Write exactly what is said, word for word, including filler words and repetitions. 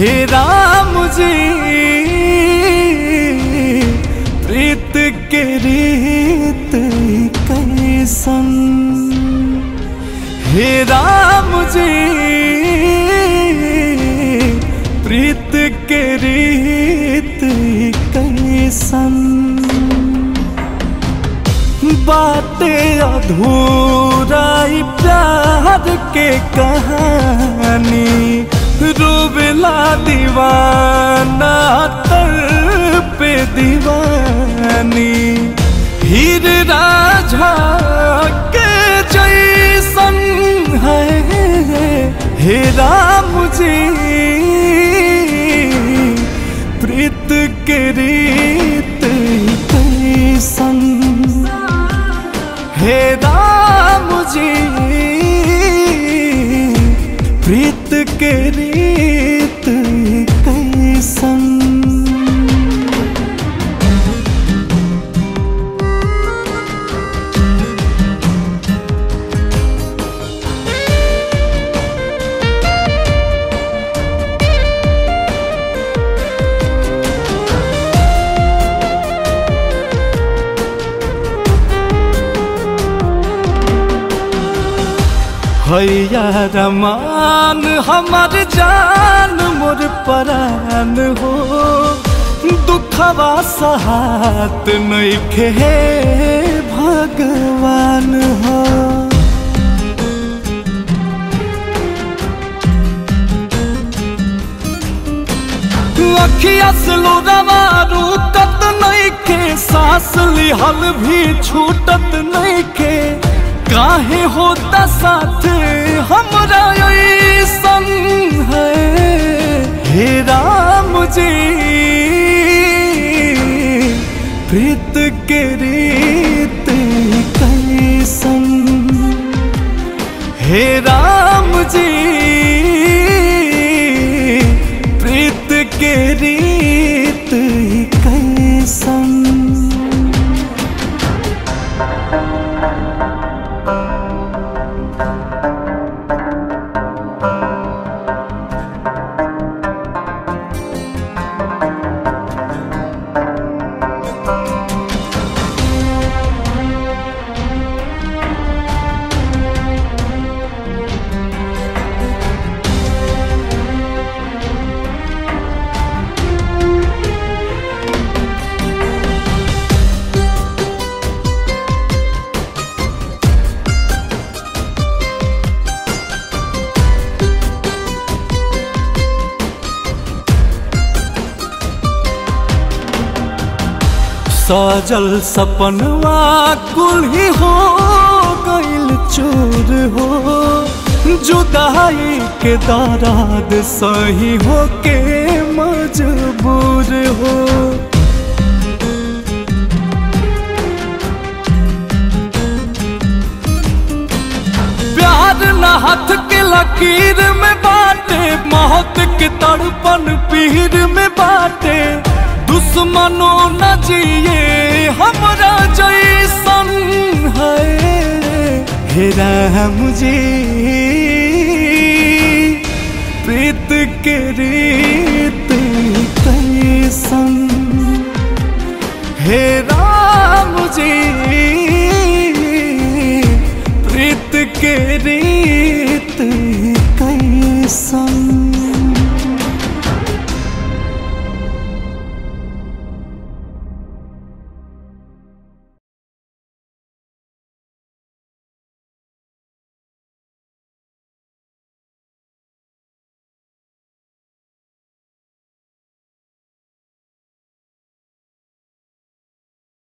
घेरा मुझे प्रीत के रीत कैसन, घेरा मुझे प्रीत के रीत कैसन। बातें अधूरा प्यार के कहानी, रूबला दीवाना तड़प दीवानी, हीर राझा के जैसन है हेरा मुझे प्रीत के रीत कैसन, हेरा मुझे प्रीत के रीत कैसन। भैया रमान हमार जान मोर परान हो, दुखवा सहात नइखे भगवान हो। अखिया सलो रवा रूटत नइखे, सास लिहल भी छूटत नइखे, काहे होता साथ हमरा ऐसन है हेरा मुझे प्रीत के रीत कैसन, हेरा मुझे प्रीत के रीत कैसन। साजल सपनवा कुल्ही हो गइल चोर हो, जुदाई के दराद सही हो के मजबूर हो। प्यार न हाथ के लकीर में बाटे, मौत के तड़पन पीर में बाटे, दुश्मनो न जिए हमरा जैसन है हेरा मुझे प्रीत के रीत कैसन,